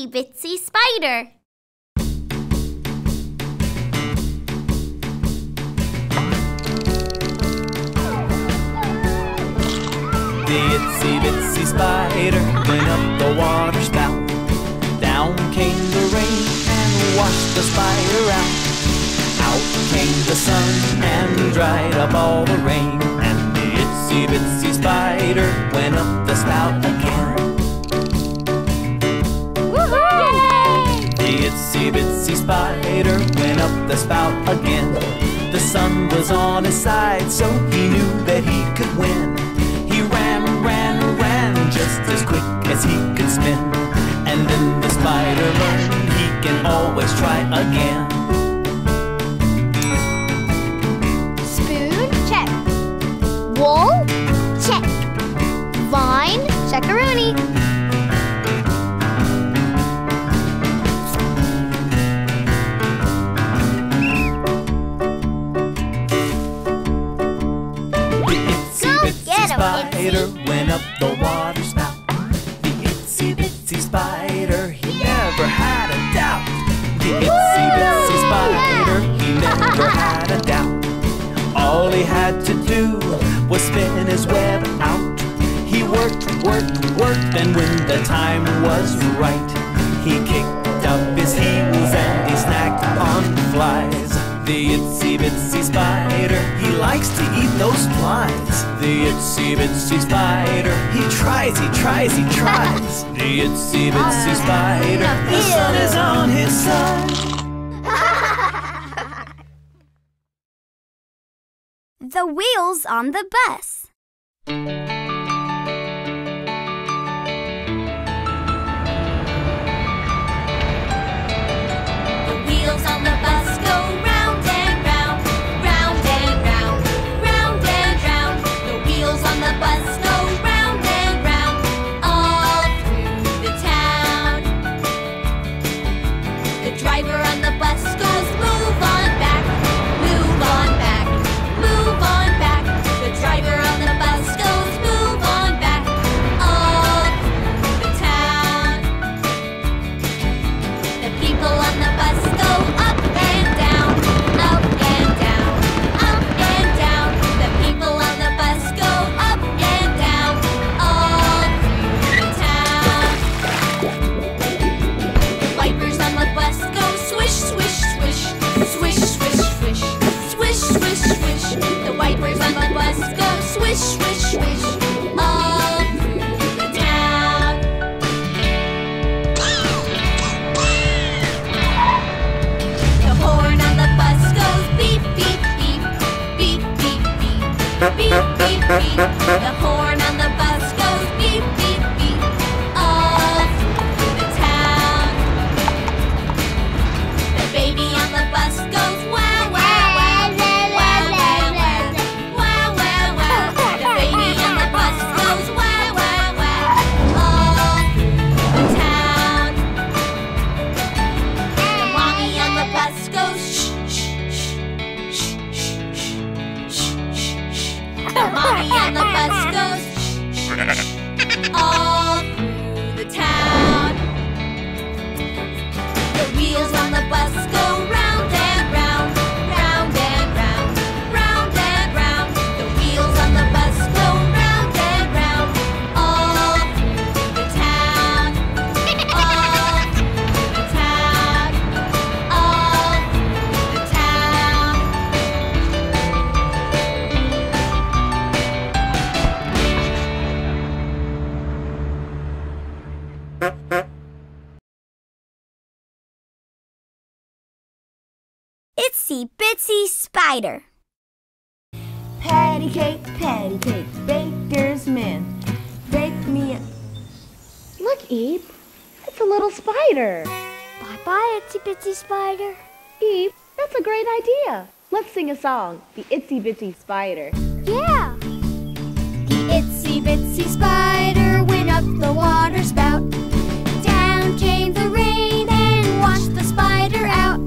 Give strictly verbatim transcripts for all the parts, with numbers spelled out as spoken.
itsy bitsy spider. The itsy bitsy spider went up the water spout. Down came the rain and washed the spider out. Out came the sun and dried up all the rain. And the itsy bitsy spider went up the spout again. Woohoo! The itsy bitsy spider went up the spout again. The sun was on his side, so he knew that he could win. Ran, ran, just as quick as he could spin. And then the spider learned he can always try again. Spoon, check. Wool, check. Vine, check-a-rooney. Spider went up the water spout. The itsy bitsy spider, he never had a doubt. The itsy bitsy spider, he never had a doubt. All he had to do was spin his web out. He worked, worked, worked, and when the time was right, he kicked up his heels and he snacked on flies. The itsy bitsy spider, he likes to eat those flies. The itsy bitsy spider, he tries, he tries, he tries. The itsy bitsy spider, the sun is on his side. The wheels on the bus. The wheels on the bus go round. The bus goes round and round all through the town. The driver on the bus goes, move on back, move on back, move on back. The driver on the bus goes, move on back all through the town. The people on the bus go up and down, up and down, up and down. The people on the bus go up. The wipers on the bus go swish, swish, swish all through the town. The horn on the bus goes beep, beep, beep, beep, beep, beep, beep, beep, beep. The horn on the bus goes beep, beep, beep all through the town. The baby on the bus goes wow, wow. Mommy on the bus goes all through the town. The wheels on the bus go round and round, round and round, round and round. The wheels on the bus go round and round all through the town, all through the town, all through the town. Itsy Bitsy Spider. Patty cake, patty cake, baker's man, bake me a... Look, Eep, it's a little spider. Bye-bye, Itsy Bitsy Spider. Eep, that's a great idea. Let's sing a song, The Itsy Bitsy Spider. Yeah. The itsy bitsy spider went up the water spout. Down came the rain and washed the spider out.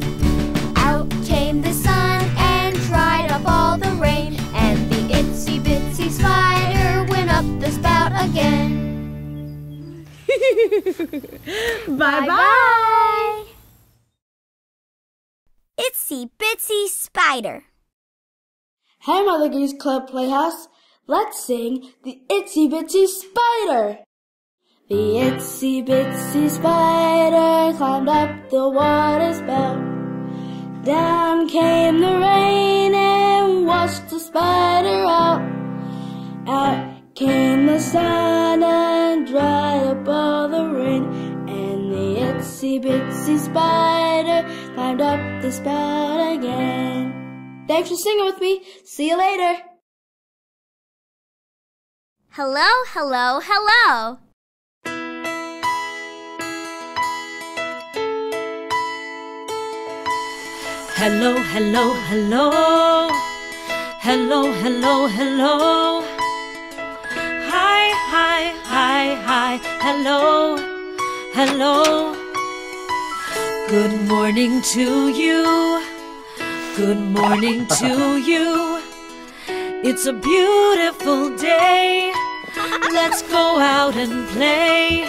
Out came the sun and dried up all the rain. And the itsy bitsy spider went up the spout again. Bye-bye. Itsy Bitsy Spider. Hey, Mother Goose Club Playhouse. Let's sing the Itsy Bitsy Spider. The itsy bitsy spider climbed up the water spout. Down came the rain and washed the spider out. Out came the sun and dried up all the rain. And the itsy bitsy spider climbed up the spout again. Thanks for singing with me. See you later. Hello, hello, hello. Hello, hello, hello. Hello, hello, hello. Hi, hi, hi, hi. Hello, hello. Good morning to you. Good morning to you. It's a beautiful day. Let's go out and play.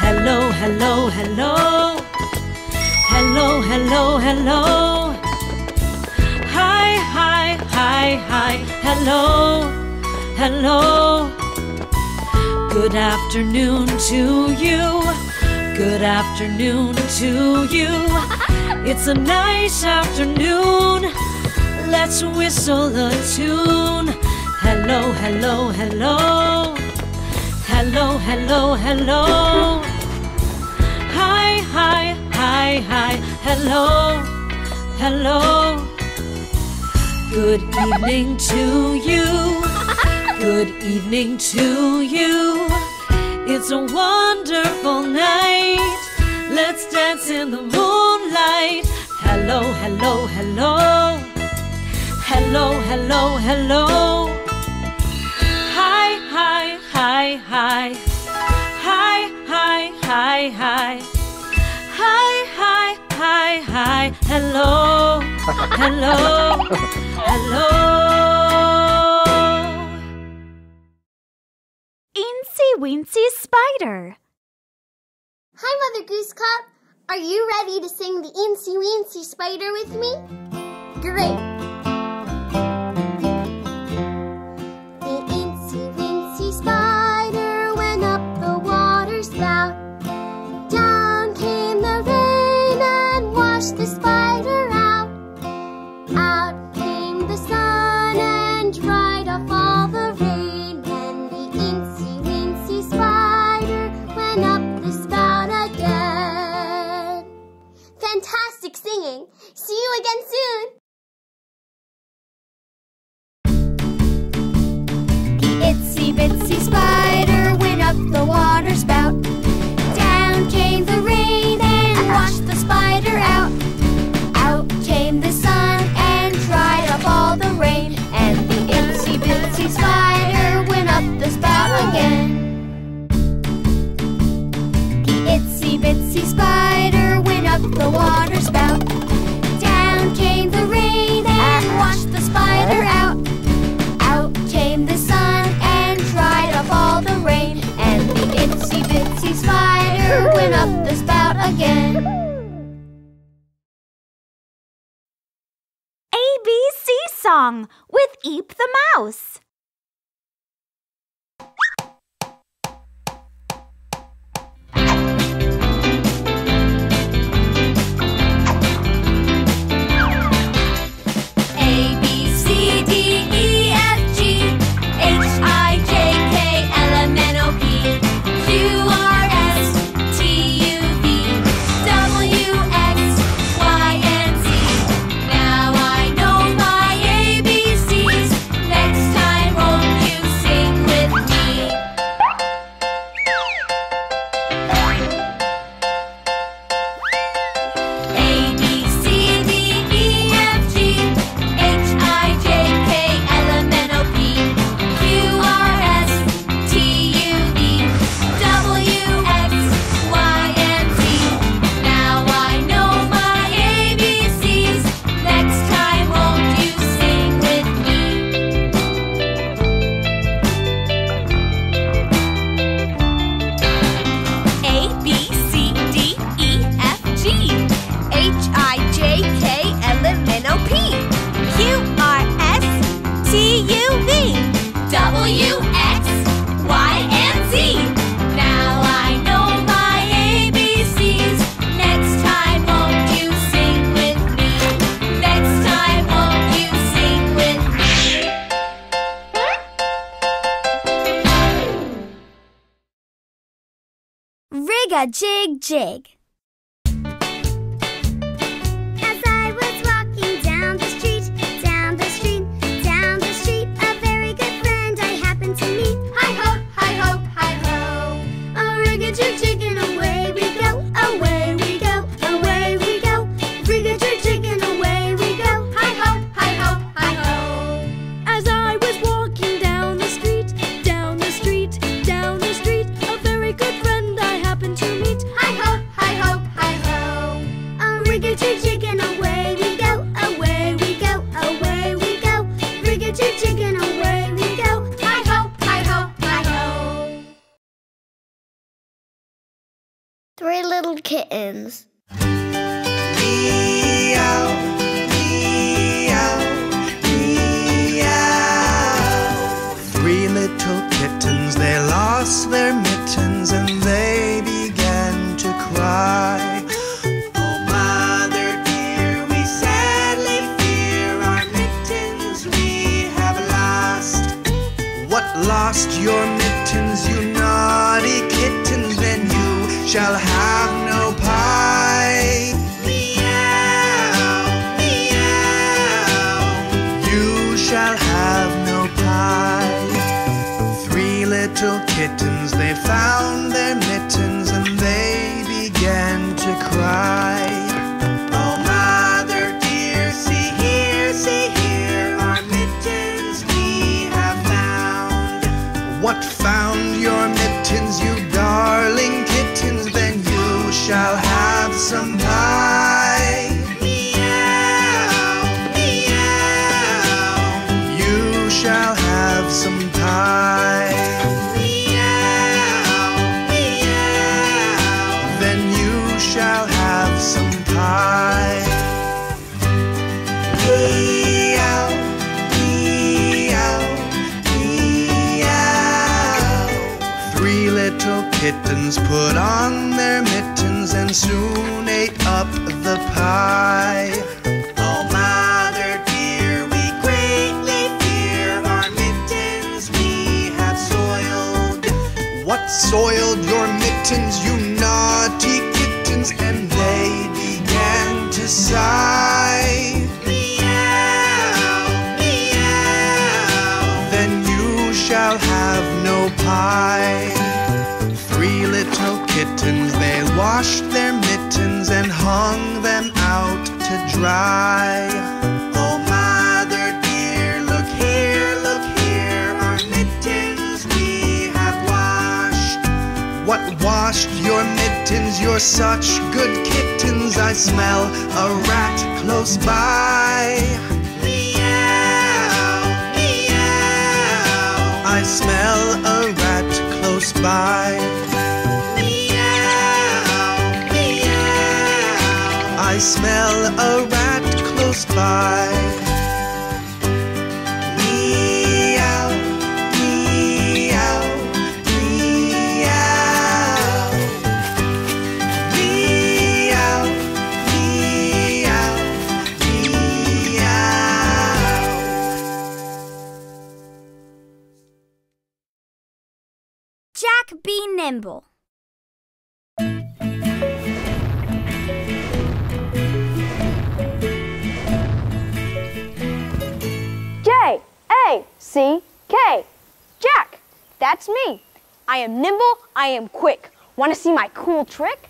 Hello, hello, hello. Hello, hello, hello. Hi, hi, hi, hi. Hello, hello. Good afternoon to you. Good afternoon to you. It's a nice afternoon. Let's whistle a tune. Hello, hello, hello. Hello, hello, hello. Hi, hi, hi, hi. Hello, hello. Good evening to you. Good evening to you. It's a wonderful night. Let's dance in the moonlight. Hello, hello, hello. Hello, hello, hello. Hi, hi, hi, hi. Hi, hi, hi, hi. Hi, hi, hi, hi. Hello, hello, hello. Eensy Weensy Spider. Hi, Mother Goose Club. Are you ready to sing the Eensy Weensy Spider with me? Great. The spider out. Out came the sun and dried off all the rain. And the Eensy Weensy Spider went up the spout again. Fantastic singing! See you again soon! The Itsy Bitsy Spider went up the water spout. Down came the rain and washed the spider out. The sun and dried up all the rain, and the itsy bitsy spider went up the spout again. The itsy bitsy spider went up the water spout. Down came the rain and washed the spider out. Out came the sun and dried up all the rain, and the itsy bitsy spider went up the spout again. Song with Eep the Mouse. Time Rig-a-Jig-Jig. Three little kittens. Meow, meow, meow. Three little kittens, they lost their mittens and they began to cry. Oh, mother dear, we sadly fear our mittens we have lost. What lost your mittens, you naughty kittens? Then you shall have no pie. Meow, meow. You shall have no pie. Three little kittens, they found their mittens and they began to cry. Oh, mother dear, see here, see here, our mittens we have found. What found your mittens, you darling kittens? Then you shall have some pie. Meow, meow. You shall have some pie. Meow, meow. Then you shall have some pie. Meow, meow, meow. Three little kittens put on their mittens and soon ate up the pie. Oh, mother dear, we greatly fear our mittens we have soiled. What soiled your mittens, you naughty kittens? And they began to sigh. Meow, meow. Then you shall have no pie. Three little kittens, they washed their mittens and hung them out to dry. Oh, mother dear, look here, look here, our mittens we have washed. What washed your mittens? You're such good kittens, I smell a rat close by. Meow, meow. I smell a rat close by. I smell a rat close by. Meow, meow, meow. Meow, meow, meow. Jack, be nimble. J A C K, Jack, that's me. I am nimble, I am quick. Want to see my cool trick?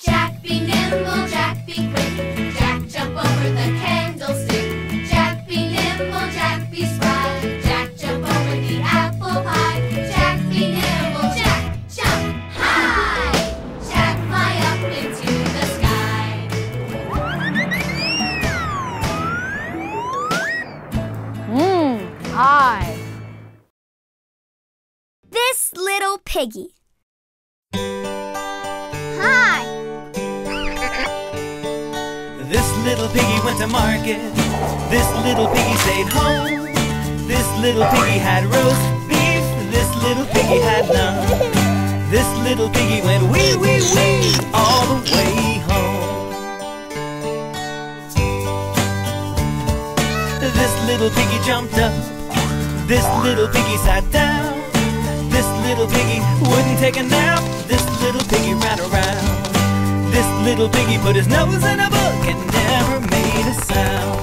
Jack, be nimble, Jack, be quick. Jack, jump over the candlestick. Jack, be nimble, Jack, be spry. Jack, jump over the apple pie. Jack, be nimble, Jack, jump high. Jack, fly up into the sky. Mmm. Hi. This little piggy. Hi. This little piggy went to market. This little piggy stayed home. This little piggy had roast beef. This little piggy had none. This little piggy went wee wee wee all the way home. This little piggy jumped up. This little piggy sat down. This little piggy wouldn't take a nap. This little piggy ran around. This little piggy put his nose in a book and never made a sound.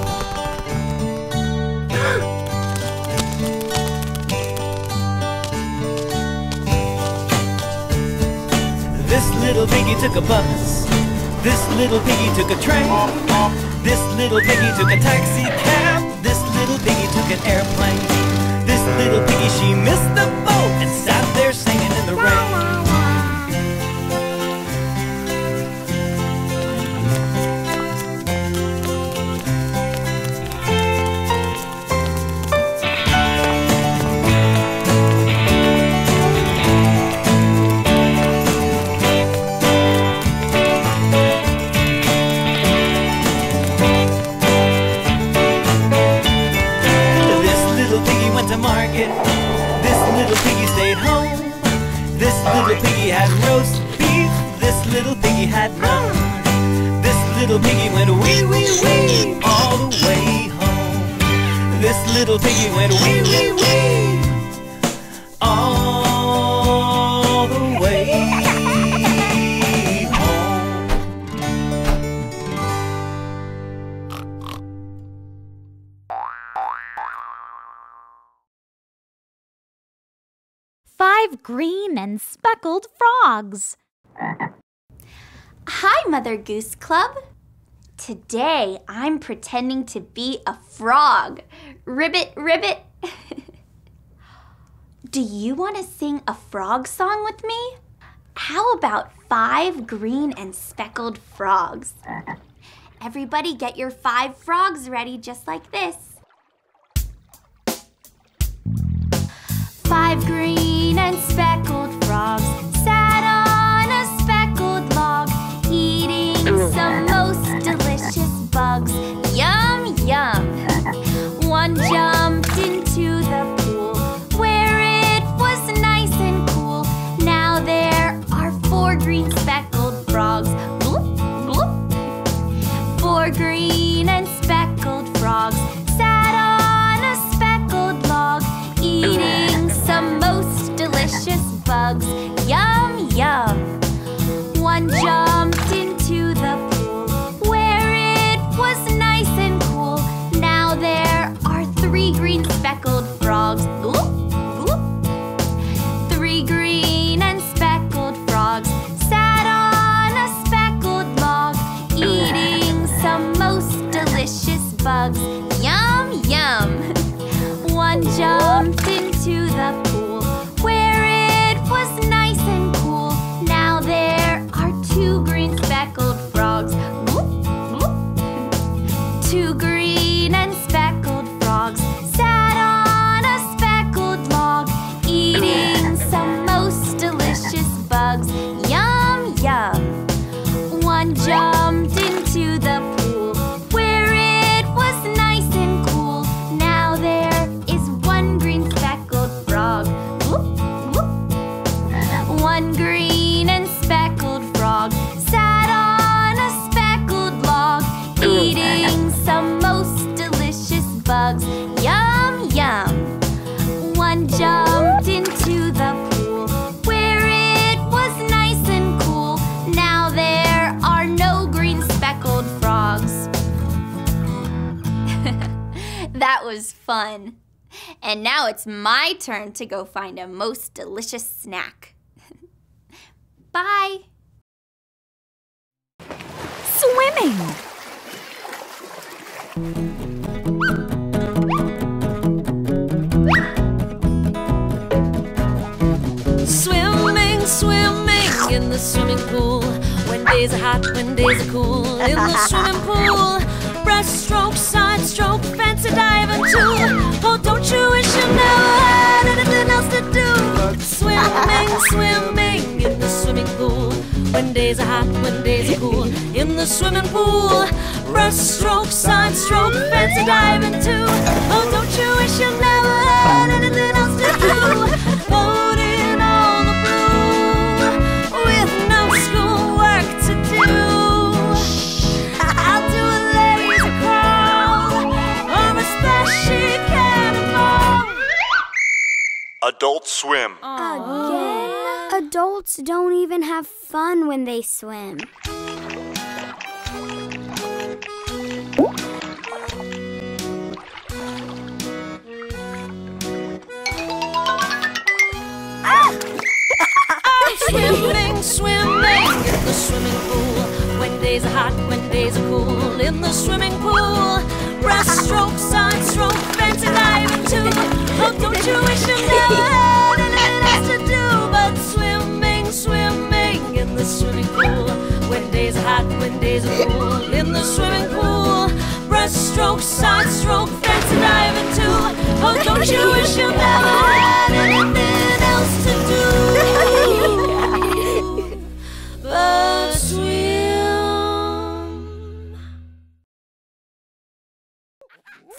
This little piggy took a bus. This little piggy took a train. This little piggy took a taxi cab. This little piggy took an airplane. This little piggy, she missed the boat and sat there singing in the rain. Speckled frogs. Hi, Mother Goose Club. Today I'm pretending to be a frog. Ribbit, ribbit. Do you want to sing a frog song with me? How about five green and speckled frogs? Everybody get your five frogs ready just like this. Five green and speckled frogs sat on a speckled log, eating some most delicious bugs. Yum, yum! One jumped into the pool where it was nice and cool. Now there are four green speckled frogs. Bloop, bloop. Four green and speckled frogs sat on a speckled log, eating most delicious bugs. Yum, yum. One jumped into the pool where it was nice and cool. Now there are three green speckled frogs. Gloop, gloop. Three green and speckled frogs sat on a speckled log, eating some most delicious bugs. Yum, yum. One jumped into the pool jumped into the pool where it was nice and cool. Now there is one green speckled frog. Whoop, whoop. One green and speckled frog sat on a speckled log, eating some most delicious bugs. Yum, yum. One jumped into the pool frogs. That was fun. And now it's my turn to go find a most delicious snack. Bye. Swimming. Swimming, swimming in the swimming pool. When days are hot, when days are cool, in the swimming pool. Breast stroke, side stroke, fancy diving too. Oh, don't you wish you never had anything else to do? Swimming, swimming in the swimming pool. When days are hot, when days are cool, in the swimming pool. Breast stroke, side stroke, fancy diving too. Oh, don't you wish you never had anything else to do? Boating on the pool with no school to do. I'll do a lazy crawl or a splashy cannonball. Adult Swim. Again. adults don't even have fun when they swim. Ah! I'm swimming, swimming in the swimming pool. When days are hot, when days are cool, in the swimming pool. Breast stroke, side stroke, fancy dive and two. Oh, don't you wish you never had anything else to do but swimming, swimming in the swimming pool. When days are hot, when days are cool, in the swimming pool. Breast stroke, side stroke, fancy dive and two. Oh, don't you wish you never had anything else to do but swim.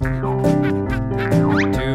Two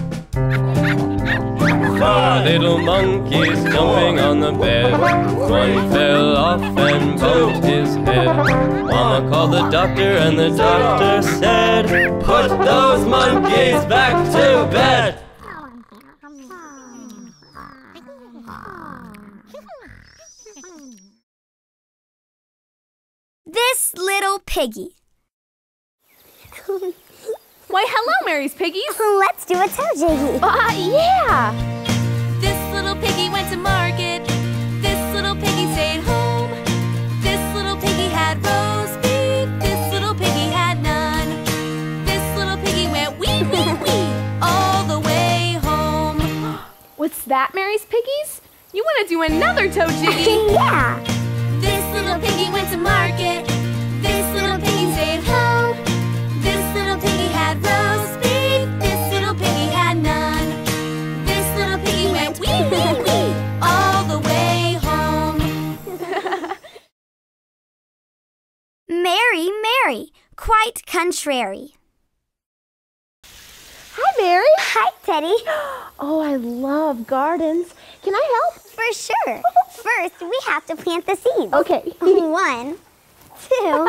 Four little monkeys jumping on the bed. One fell off and bumped his head. Mama called the doctor and the doctor said, put those monkeys back to bed. This little piggy. Why, hello, Mary's Piggies. Let's do a toe jiggy. Ah, uh, yeah. This little piggy went to market. This little piggy stayed home. This little piggy had roast beef. This little piggy had none. This little piggy went wee, wee, wee all the way home. What's that, Mary's Piggies? You want to do another toe jiggy? Yeah! This little piggy went to market. This little piggy stayed home. This little piggy had roast beef. All the way home. Mary, Mary, quite contrary. Hi, Mary. Hi, Teddy. Oh, I love gardens. Can I help? For sure. First, we have to plant the seeds. Okay. One, two,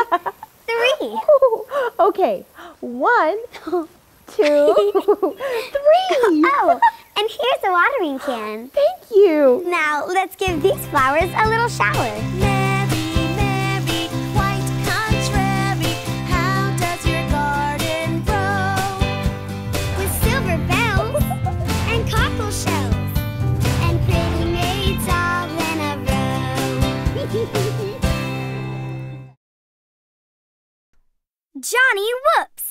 three. Okay. One, two, three. Oh. And here's a watering can. Thank you. Now, let's give these flowers a little shower. Mary, Mary, quite contrary, how does your garden grow? With silver bells and cockle shells and pretty maids all in a row. Johnny Whoops!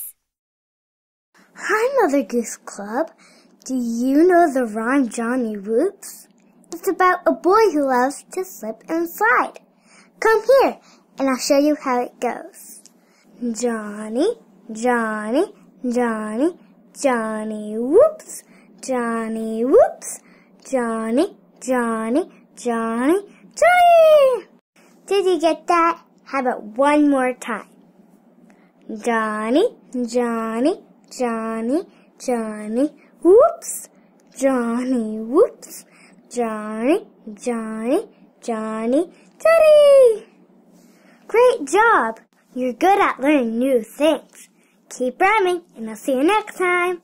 Hi, Mother Goose Club. Do you know the rhyme Johnny Whoops? It's about a boy who loves to slip and slide. Come here, and I'll show you how it goes. Johnny, Johnny, Johnny, Johnny Whoops. Johnny Whoops. Johnny, Johnny, Johnny, Johnny! Did you get that? How about one more time? Johnny, Johnny, Johnny, Johnny. Whoops, Johnny, whoops, Johnny, Johnny, Johnny, Johnny! Great job! You're good at learning new things. Keep rhyming, and I'll see you next time.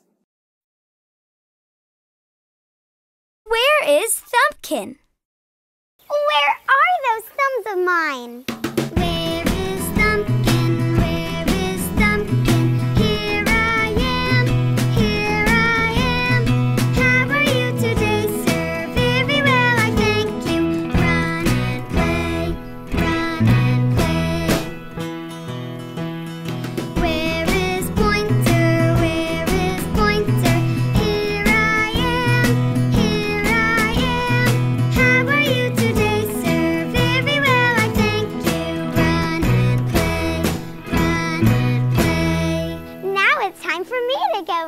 Where is Thumbkin? Where are those thumbs of mine? Where is Thumbkin? Where is Thumbkin? Here I am, here I am. How are you today, sir? Very well, I thank you. Run and play, run and play. Where is Pointer? Where is Pointer? Here I am, here I am. How are you today?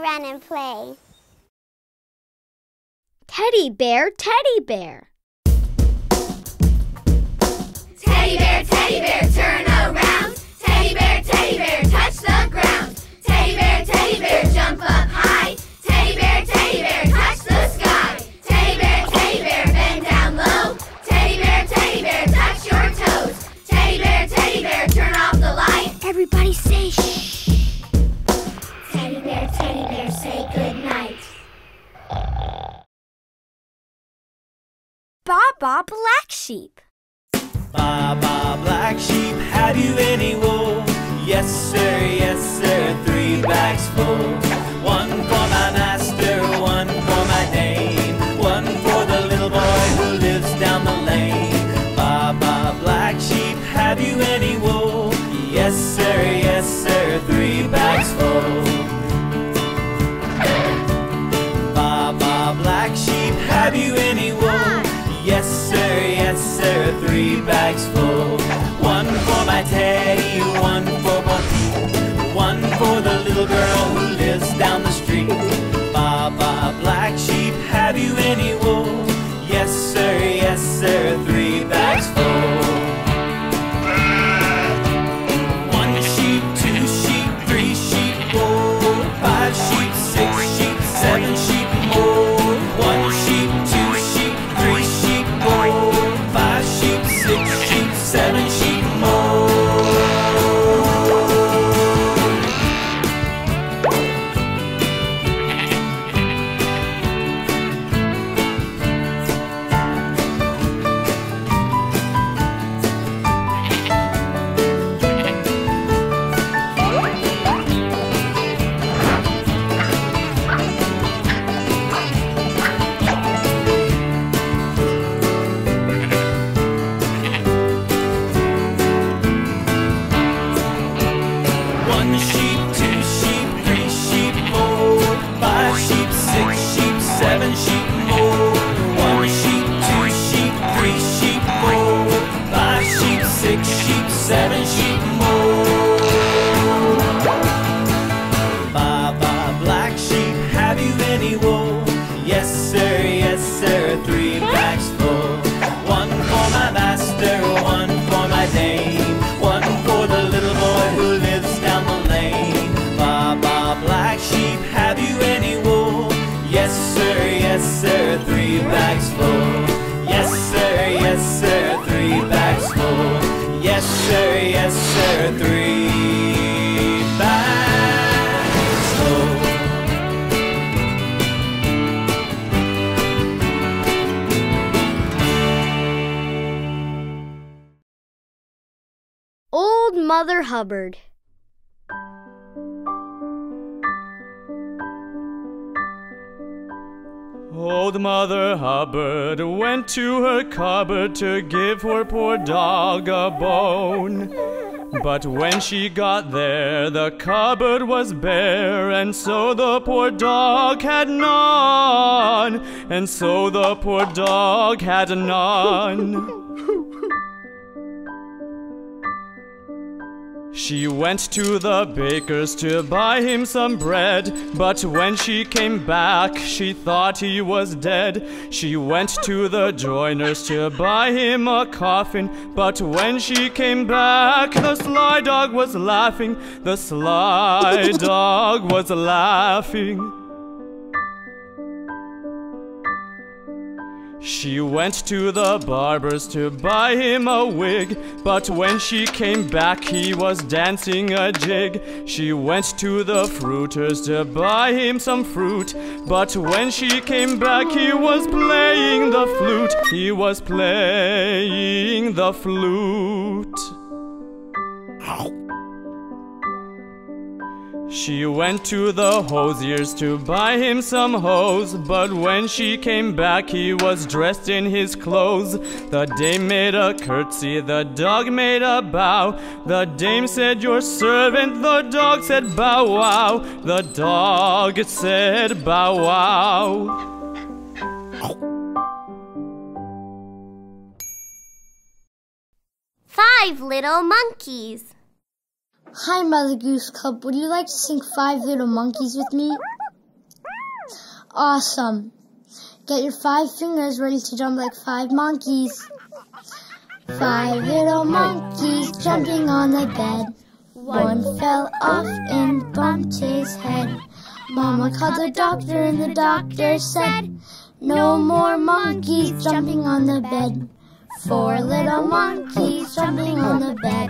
Run and play. Teddy bear, teddy bear. Teddy bear, teddy bear, turn around. Teddy bear, teddy bear, touch the ground. Teddy bear, teddy bear, jump up high. Teddy bear, teddy bear, touch the sky. Teddy bear, teddy bear, bend down low. Teddy bear, teddy bear, touch your toes. Teddy bear, teddy bear, turn off the light. Everybody say shh. Teddy bear, say good night. Baba Black Sheep. Baba Black Sheep, have you any wool? Yes, sir, yes, sir, three bags full. One for my master, one for my dame, one for the little boy who lives down the lane. Baba Black Sheep, have you any wool? Yes, sir, yes, sir, three bags full. Black sheep, have you any wool? Yes, sir, yes, sir, three bags full. One for my teddy, one for Bonnie, one for the little girl who lives down the street. Baba, black sheep, have you any wool? Yes, sir, yes, sir, three bags full. One sheep, two sheep, three sheep, four, five sheep, six sheep, seven sheep, more. One sheep, two sheep, three sheep, four, five sheep, six sheep, seven sheep more. Mother Hubbard. Old Mother Hubbard went to her cupboard to give her poor dog a bone. But when she got there, the cupboard was bare, and so the poor dog had none, and so the poor dog had none. She went to the baker's to buy him some bread, but when she came back, she thought he was dead. She went to the joiner's to buy him a coffin, but when she came back, the sly dog was laughing. The sly dog was laughing. She went to the barber's to buy him a wig, but when she came back he was dancing a jig. She went to the fruiter's to buy him some fruit, but when she came back he was playing the flute. He was playing the flute. She went to the hosier's to buy him some hose, but when she came back he was dressed in his clothes. The dame made a curtsy, the dog made a bow. The dame said, "Your servant," the dog said, "Bow wow." The dog said, "Bow wow." Five Little Monkeys. Hi, Mother Goose Club. Would you like to sing Five Little Monkeys with me? Awesome. Get your five fingers ready to jump like five monkeys. Five little monkeys jumping on the bed. One fell off and bumped his head. Mama called the doctor and the doctor said, "No more monkeys jumping on the bed." Four little monkeys jumping on the bed.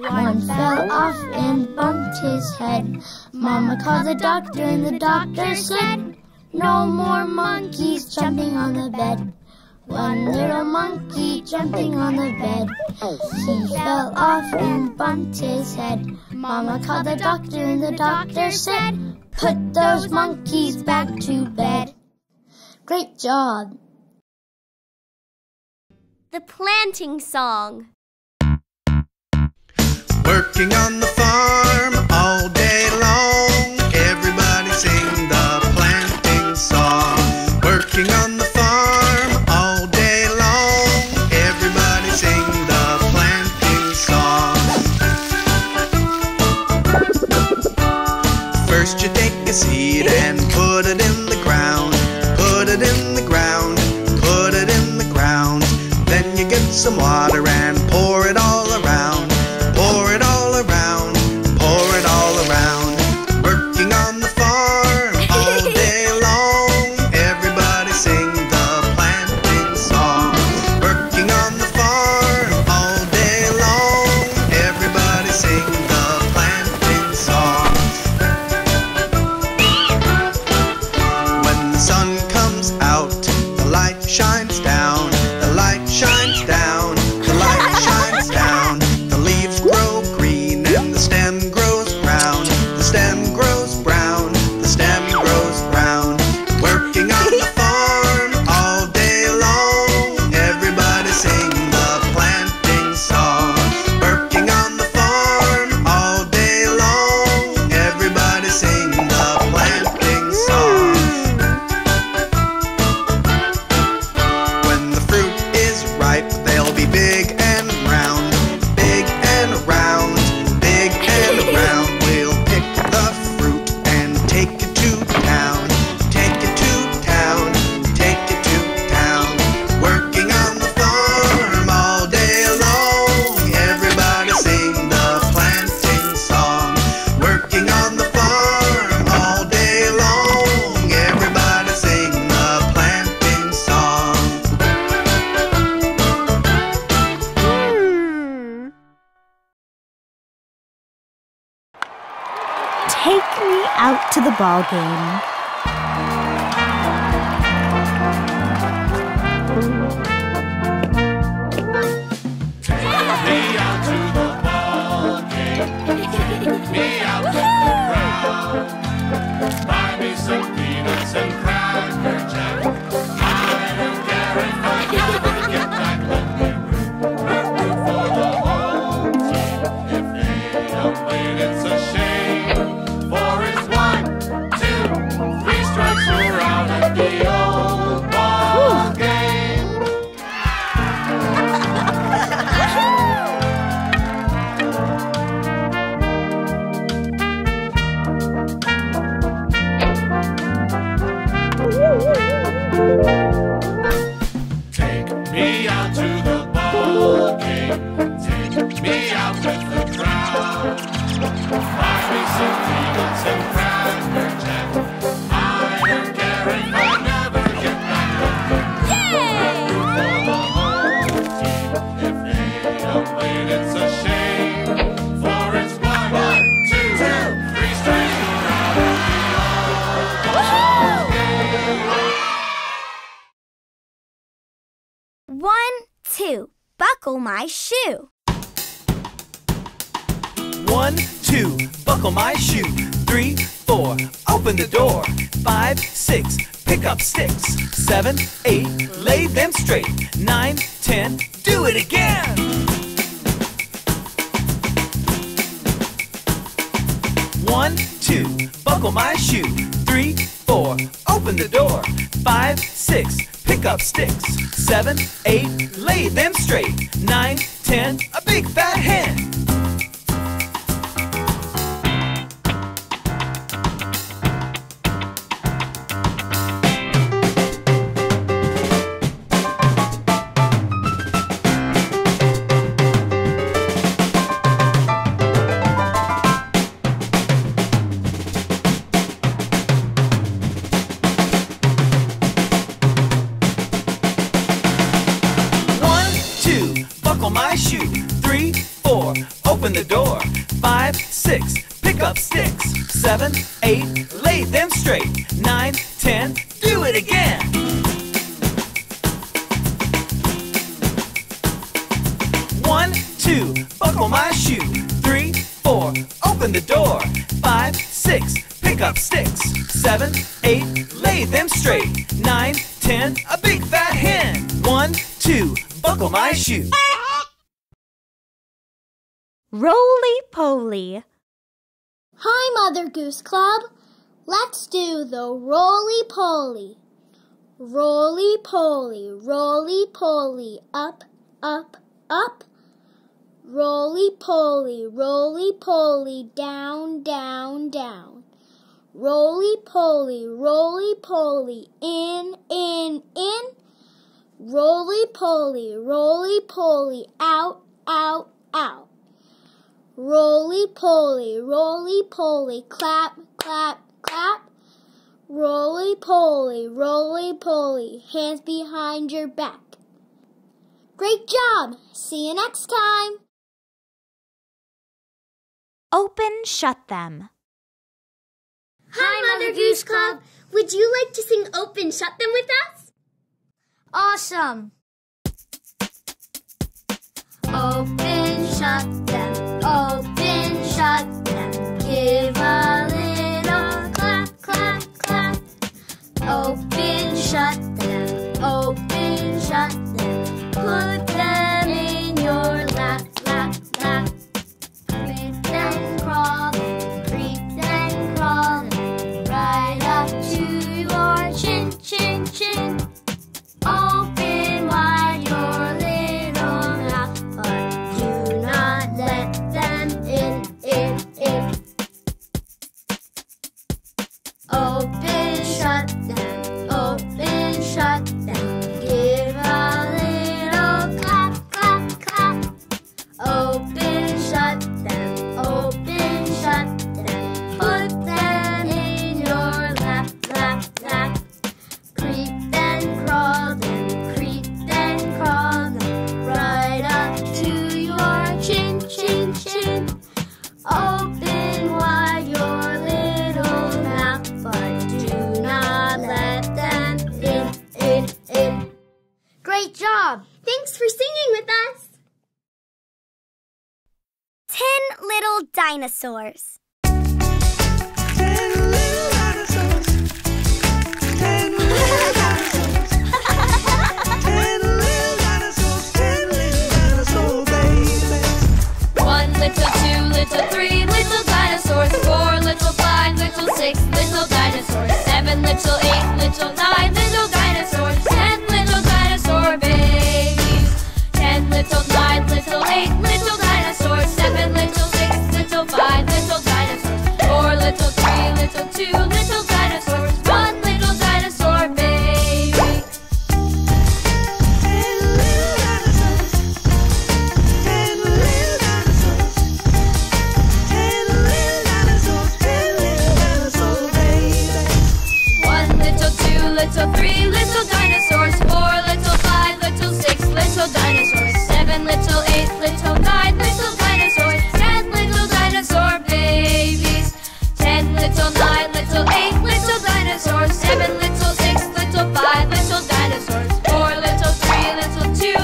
One fell off and bumped his head. Mama called the doctor and the doctor said, "No more monkeys jumping on the bed." One little monkey jumping on the bed. He fell off and bumped his head. Mama called the doctor and the doctor said, "Put those monkeys back to bed." Great job. The Planting Song. Working on the farm all day long, everybody sing the planting song. Working on the farm all day long, everybody sing the planting song. First you take a seed and put it in the ground, put it in the ground, put it in the ground. Then you get some water and pour it all around, pour it all around, pour it all around. Working on the farm all day long, everybody sing the planting song. Working on the farm all day long, everybody sing the planting song. When the sun comes out, the light shines down. Shines down, the light shines down. The leaves grow green and the stem grows brown. The stem grows brown, the stem grows brown. Working on the farm all day long, everybody sing the planting song. Working on the farm all day long, everybody sing the planting song. When the fruit ripe, they'll be big and round, big and round, big and round. We'll pick the fruit and take it to town, take it to town, take it to town. Working on the farm all day long, everybody sing the planting song. Working on the farm all day long, everybody sing the planting song. Take me out to the ball game. Take me out to the ball game. Take me out to the ground. Buy me some peanuts and Cracker Jack. I don't care if I never get back, but we root for the whole team. If they don't win, it's a shame. Four is one, two. One, two, buckle my shoe. One, two, buckle my shoe. Three, four, open the door. Five, six, pick up sticks. Seven, eight, lay them straight. Nine, ten, do it again. One, two, buckle my shoe. Three, four, open the door. Five, six, pick up sticks. Seven, eight, lay them straight. Nine, ten, a big fat hen. Seven, eight, lay them straight. Nine, ten, do it again. One, two, buckle my shoe. Three, four, open the door. Five, six, pick up sticks. Seven, eight, lay them straight. Nine, ten, a big fat hen. One, two, buckle my shoe. Roly-poly. Hi, Mother Goose Club. Let's do the roly-poly. Roly-poly, roly-poly, up, up, up. Roly-poly, roly-poly, down, down, down. Roly-poly, roly-poly, in, in, in. Roly-poly, roly-poly, out, out, out. Roly-poly, roly-poly, clap, clap, clap. Roly-poly, roly-poly, hands behind your back. Great job! See you next time! Open, shut them. Hi, Mother Goose Club. Would you like to sing Open, Shut Them with us? Awesome! Open, shut them, open, shut them, give a little clap, clap, clap. Open, shut them, open, shut them, put them in your lap, lap, lap. Creep them crawling, creep them crawling, right up to your chin, chin, chin. Open wide your lips. Open, shut them, open, shut them, give a little clap, clap, clap. Open, shut them, open, shut them, put them in your lap, lap, lap. Creep then crawl them, creep then crawl them, right up to your chin, chin, chin. Open wide your Great job! Thanks for singing with us! Ten little dinosaurs. Ten little dinosaurs. Ten little dinosaurs. Ten little dinosaurs. Ten little dinosaur babies. One little, two little, three little dinosaurs. Four little, five little, six little dinosaurs. Seven little, eight little, nine little dinosaurs. Ten little dinosaurs. Babies. Ten little, nine little, eight little dinosaurs. Seven little, six little, five little dinosaurs. Four little, three little, two little dinosaurs. One little dinosaur baby. Ten little dinosaurs. Ten little dinosaurs. Ten little dinosaurs. Ten little dinosaur babies. One little, two little, three little dinosaurs. Four little, five little, six little dinosaurs. Seven little, eight little, nine little dinosaurs. Ten little dinosaur babies. Ten little, nine little, eight little dinosaurs. Seven little, six little, five little dinosaurs. Four little, three little, two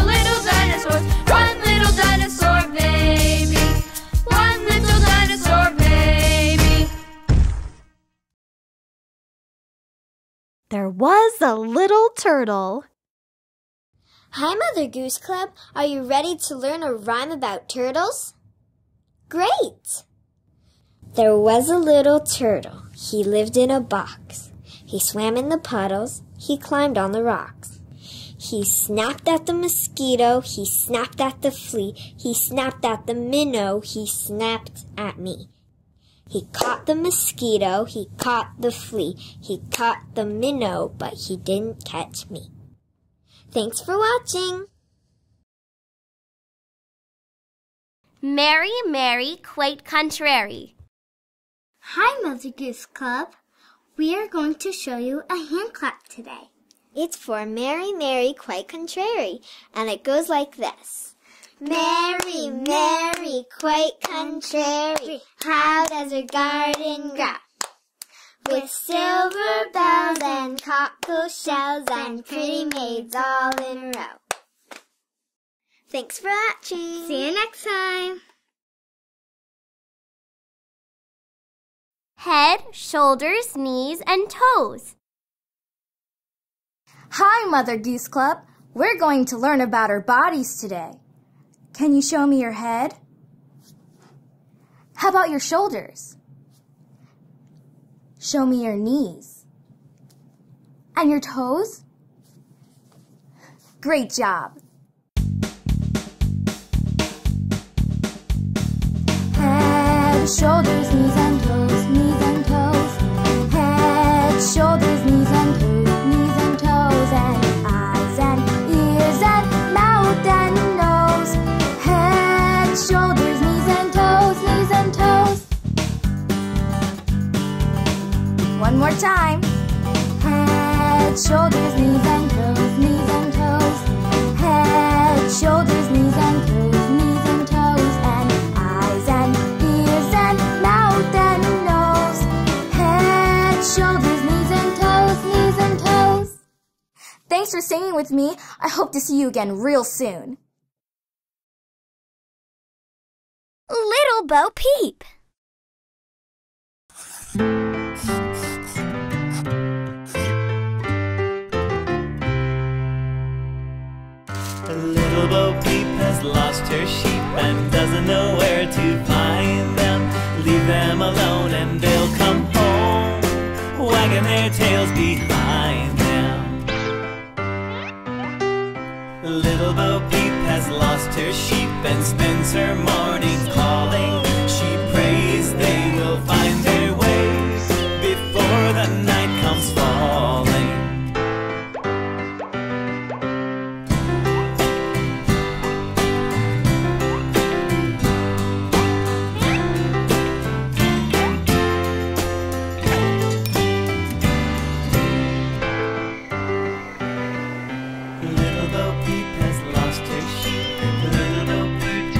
There was a little turtle. Hi, Mother Goose Club. Are you ready to learn a rhyme about turtles? Great! There was a little turtle. He lived in a box. He swam in the puddles. He climbed on the rocks. He snapped at the mosquito. He snapped at the flea. He snapped at the minnow. He snapped at me. He caught the mosquito, he caught the flea, he caught the minnow, but he didn't catch me. Thanks for watching! Merry, merry, quite contrary. Hi, Mother Goose Club. We are going to show you a hand clap today. It's for merry, merry, quite contrary, and it goes like this. Merry, merry, quite contrary, how does a garden grow? With silver bells and cockle shells and pretty maids all in a row. Thanks for watching. See you next time. Head, shoulders, knees, and toes. Hi, Mother Goose Club. We're going to learn about our bodies today. Can you show me your head? How about your shoulders? Show me your knees. And your toes? Great job. Head, shoulders, knees and toes, knees and toes. Head, shoulders, knees and toes. Shoulders, knees and toes, knees and toes. One more time. Head, shoulders, knees and toes, knees and toes. Head, shoulders, knees and toes, knees and toes. And eyes and ears and mouth and nose. Head, shoulders, knees and toes, knees and toes. Thanks for singing with me. I hope to see you again real soon. Little Bo Peep. Little Bo Peep has lost her sheep and doesn't know where to find them. Leave them alone and they'll come home, wagging their tails behind them. Little Bo Peep has lost her sheep and spends her morning calling. She prays they will find their way before the night comes falling. Little Bo Peep has lost her sheep. Little Bo Peep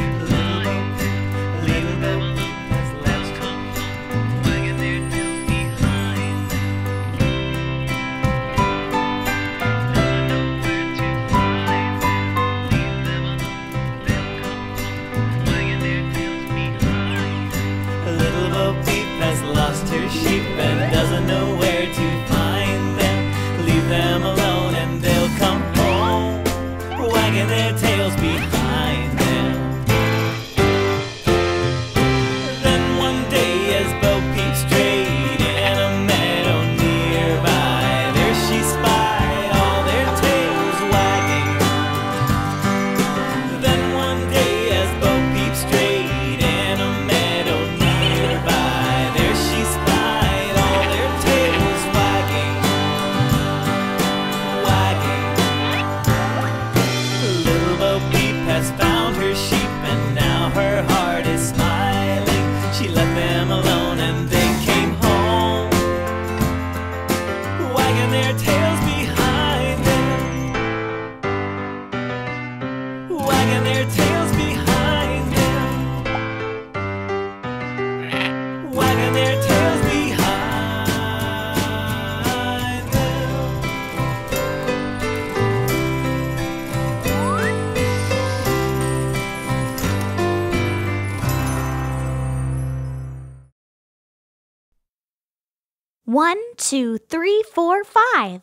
One, two, three, four, five.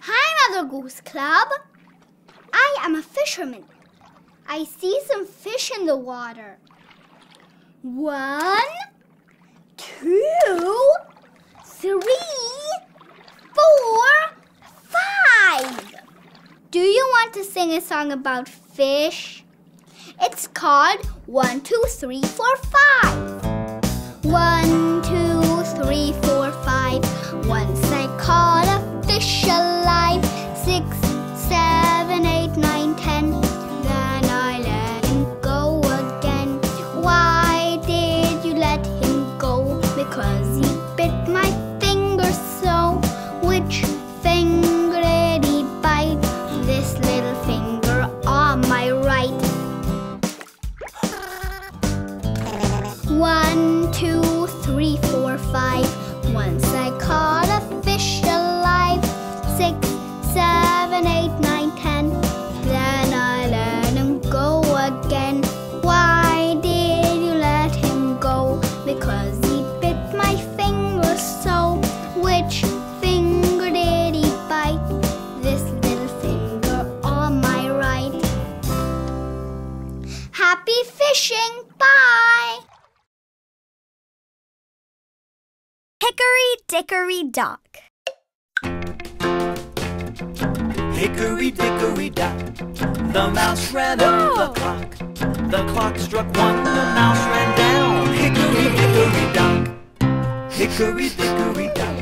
Hi, Mother Goose Club. I am a fisherman. I see some fish in the water. One, two, three, four, five. Do you want to sing a song about fish? It's called One, Two, Three, Four, Five. One, two, three, four, five. Once I caught a fish alive. Six, seven, eight, nine, ten. Then I let him go again. Why did you let him go? Because he bit my finger so. Which finger did he bite? This little finger on my right. One, two, three, four, five. Once I caught a fish alive. Six, seven, eight, nine, ten. Then I let him go again. Why did you let him go? Because he bit my finger so. Which finger did he bite? This little finger on my right. Happy fishing! Bye! Hickory dickory dock. Hickory dickory dock. The mouse ran up the clock. The clock struck one. The mouse ran down. Hickory dickory dock. Hickory dickory dock.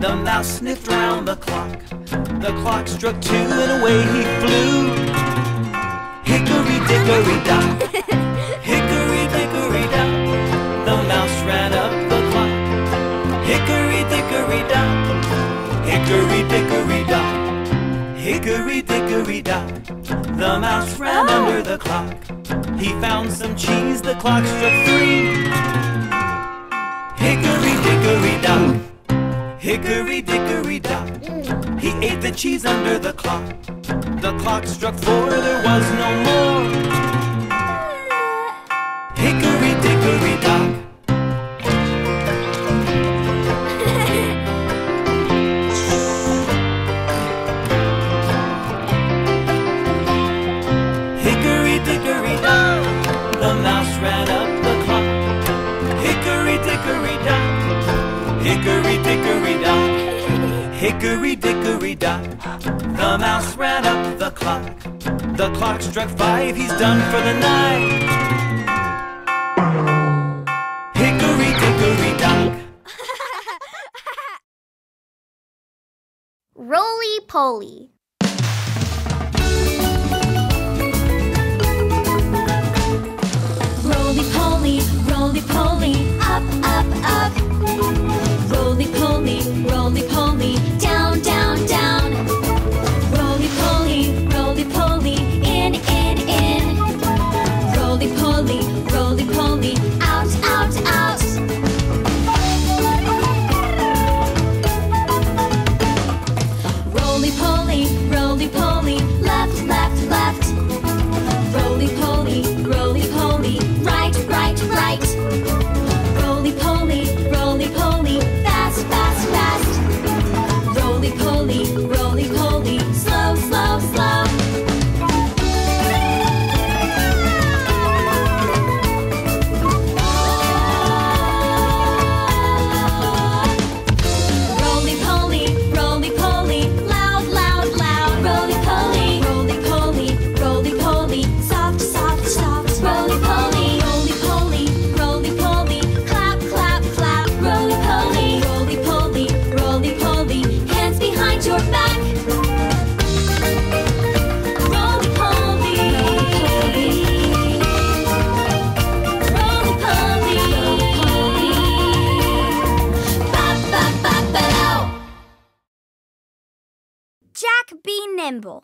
The mouse sniffed round the clock. The clock struck two and away he flew. Hickory dickory dock. Hickory dickory dock. The mouse ran up the clock. Hickory dickory dock, hickory dickory dock, hickory dickory dock. The mouse ran oh. under the clock. He found some cheese. The clock struck three. Hickory dickory dock, hickory dickory dock. He ate the cheese under the clock. The clock struck four. There was no more. Hickory dickory dock. Hickory dickory dock, hickory dickory dock. The mouse ran up the clock. The clock struck five. He's done for the night. Hickory dickory dock. Roly poly. Roly poly, roly poly, up, up, up. Roly-poly, roly-poly, down, down, down. Roly-poly, roly-poly, in, in, in. Roly-poly, roly-poly, out, out, out. Roly-poly, roly-poly, left, left, left. Roly-poly, roly-poly, right, right, right. Roly-poly, roly-poly. Fast, fast. Roly-poly, roly-poly, slow, slow, slow. Be nimble.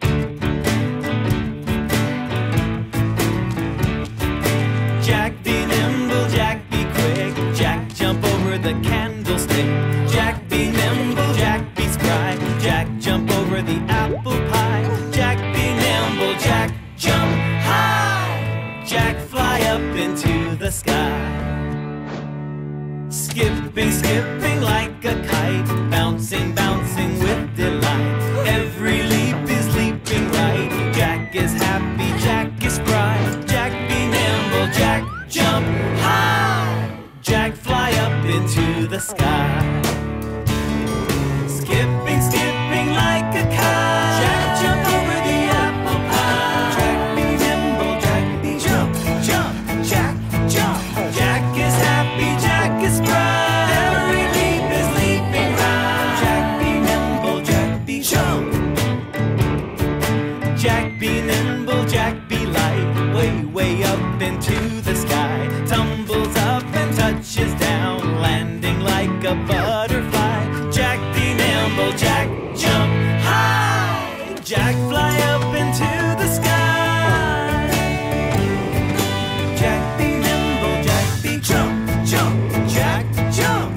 Jack, be nimble, Jack, be quick. Jack, jump over the candlestick. Jack, be nimble, Jack, be spry. Jack, jump over the apple pie. Jack, be nimble, Jack, jump high. Jack, fly up into the sky. Skipping, skipping like a kite, bouncing, bouncing with delight. Every leap is leaping right. Jack is happy, Jack is bright. Jack be nimble, Jack jump high. Jack fly up into the sky. Skipping, skipping like a kite. Jack jump over the apple pie. Jack be nimble, Jack be jump, jump, Jack jump. Jack is happy, Jack is bright. Into the sky, tumbles up and touches down, landing like a butterfly. Jack be nimble, Jack jump high, Jack fly up into the sky. Jack be nimble, Jack be jump, jump, Jack jump.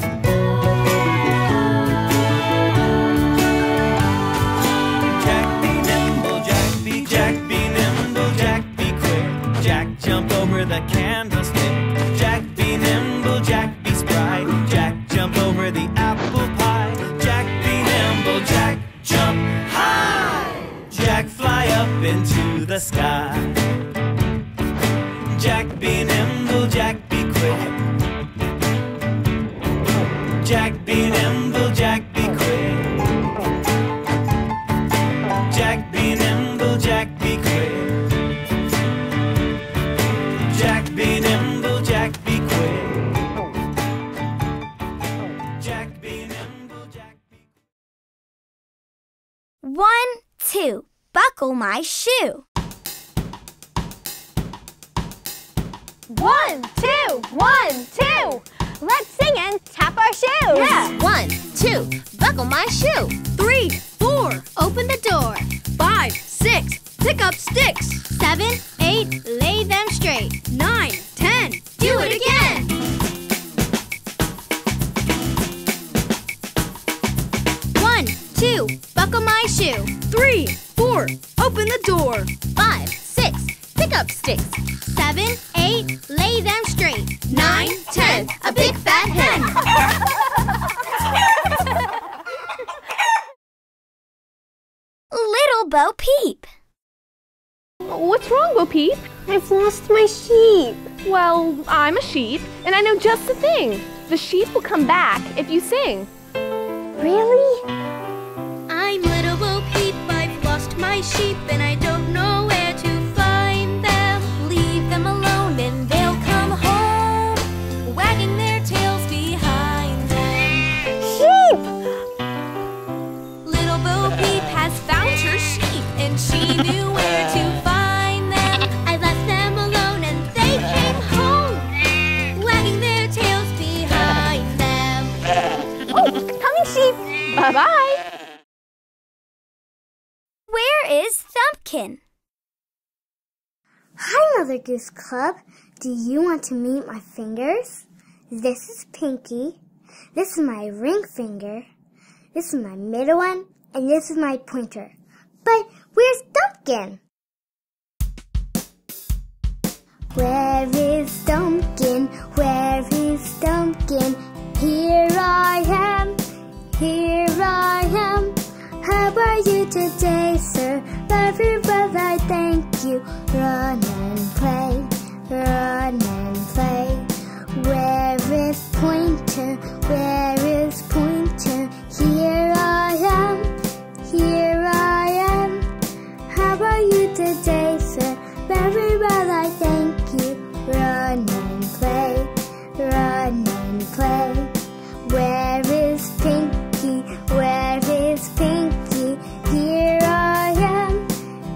Jack be nimble, Jack be, Jack be nimble, Jack be quick, Jack jump. The candlestick. Jack be nimble, Jack be spry. Jack jump over the apple pie. Jack be nimble, Jack jump high. Jack fly up into the sky. Jack be nimble, Jack be quick. Jack be nimble, Jack be quick. Jack be nimble, Jack be quick. Jack be nimble, Jack be quick. Jack be nimble, Jack be quick. One, two, buckle my shoe. One, two, one, two. Let's sing and tap our shoes. Yeah. One, two, buckle my shoe. Three, four, open the door. Five, six, pick up sticks. Seven, eight, lay them straight. Nine, ten, do it again. One, two, buckle my shoe. Three, four, open the door. Five, six, pick up sticks. Seven, eight, lay them straight. Nine, ten, a big fat hen. Little Bo Peep. What's wrong, Bo Peep? I've lost my sheep. Well, I'm a sheep, and I know just the thing. The sheep will come back if you sing. Really? I'm Little Bo Peep, I've lost my sheep, and I don't know where to find them. Leave them alone, and they'll come home, wagging their tails behind them. Sheep! Little Bo Peep has found her sheep, and she knew where to find them. Bye-bye. Where is Thumbkin? Hi, Mother Goose Club. Do you want to meet my fingers? This is Pinky. This is my ring finger. This is my middle one. And this is my pointer. But where's Thumbkin? Where is Thumbkin? Where is Thumbkin? Here I am. Here I am. How are you today, sir? Brother, brother, thank you. Run and play, run and play. Where is Pointer? Where is Pointer? Here I am, here I am. How are you today, sir? Brother, brother, thank you. Run and play, run and play. Where is Pinky? Where is Pinky? Here I am,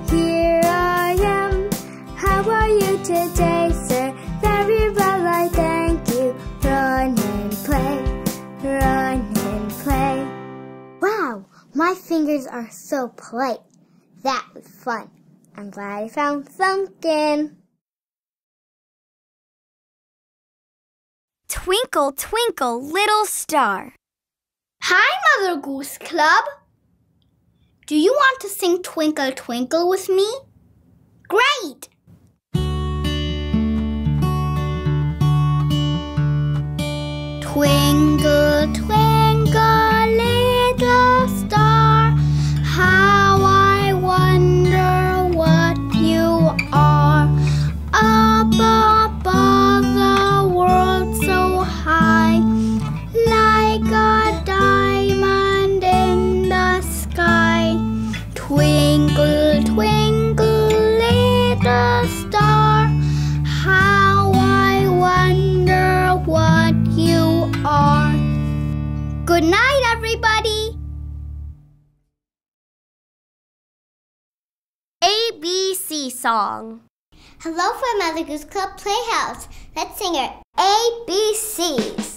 here I am. How are you today, sir? Very well, I thank you. Run and play, run and play. Wow, my fingers are so polite. That was fun. I'm glad I found Thumbkin. Twinkle, twinkle, little star. Hi, Mother Goose Club. Do you want to sing Twinkle Twinkle with me? Great! Twinkle, twinkle, little star, how I wonder what you are. Up above the world so high, like a diamond in the sky. Twinkle, twinkle, little star, how I wonder what you are. Good night, everybody. A B C song. Hello from Mother Goose Club Playhouse. Let's sing our A B Cs.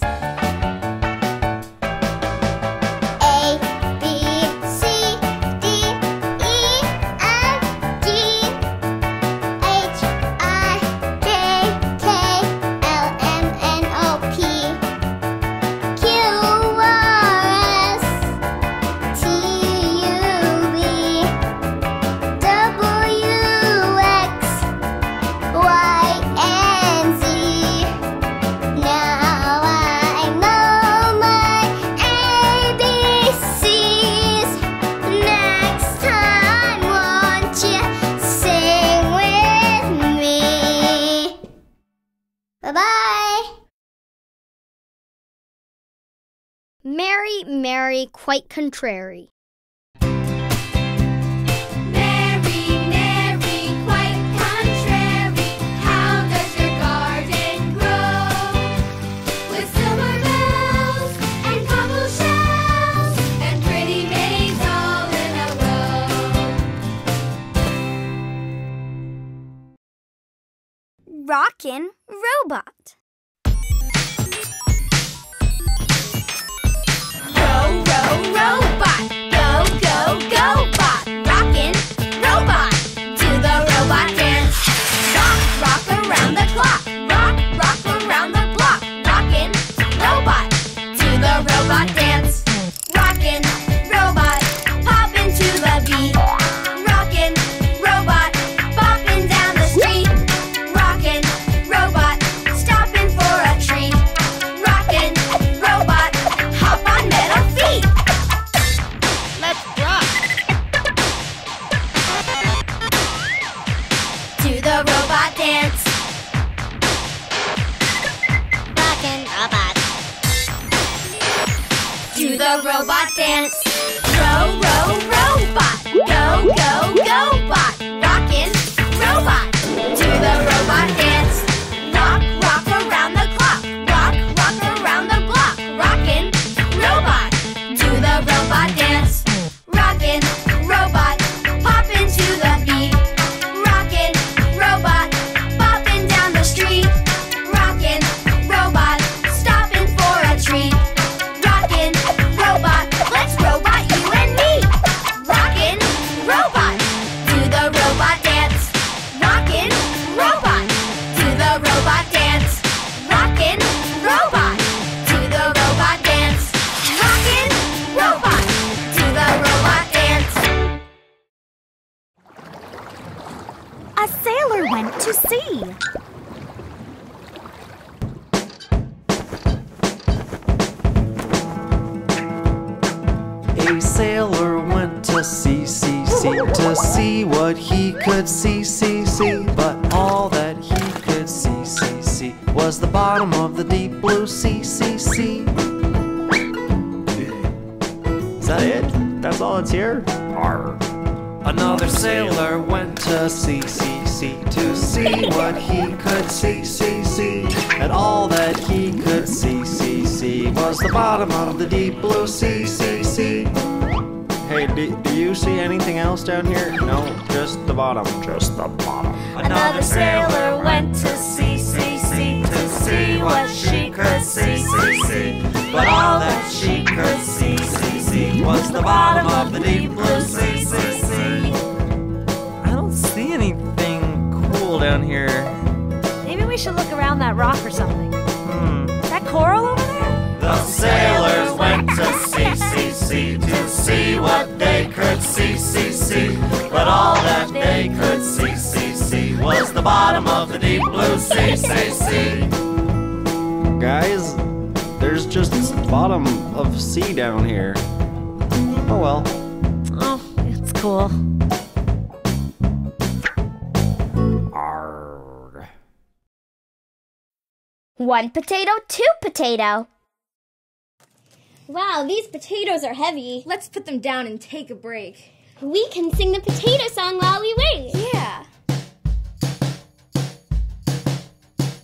Mary, Mary, quite contrary. Rockin' Robot. Row, row, robot. Go, go, go, bot. Rockin' robot. Do the robot dance. Rock, rock around the clock. Rock, rock around the block. Rockin' robot. Do the robot dance. Rockin' robot. Pop into the beat. The robot dance. Row, row, robot. Go, go, go, bot. Rockin' robot. Do the robot dance. Rock, rock around the clock. Rock, rock around the block. Rockin' robot. Do the robot dance. Rockin' robot. Pop into the beat. Rockin' robot. Poppin' down the street. Rockin' robot. Stoppin' for a treat. To see. A sailor went to sea, sea, sea, to see what he could see, see, see. But all that he could see, see, see, was the bottom of the deep blue sea, sea, sea. Is that it? That's all it's here? Arr. Another sailor went to sea, sea, sea, to see what he could see, see, see. And all that he could see, see, see, was the bottom of the deep blue sea, sea, sea. Hey, do, do you see anything else down here? No, just the bottom, just the bottom. Another sailor went to sea, sea, sea, to see what she could see, see, see. But all that she could see, see, see, was the bottom of the deep blue sea, sea, sea. See anything cool down here? Maybe we should look around that rock or something. Hmm. Is that coral over there? The sailors went to sea, sea, sea, to see what they could see, see, see. But all that they could see, see, see, was the bottom of the deep blue sea, sea, sea. Guys, there's just bottom of C down here. Oh well. Oh, it's cool. Arrgh. One potato, two potato. Wow, these potatoes are heavy. Let's put them down and take a break. We can sing the potato song while we wait. Yeah.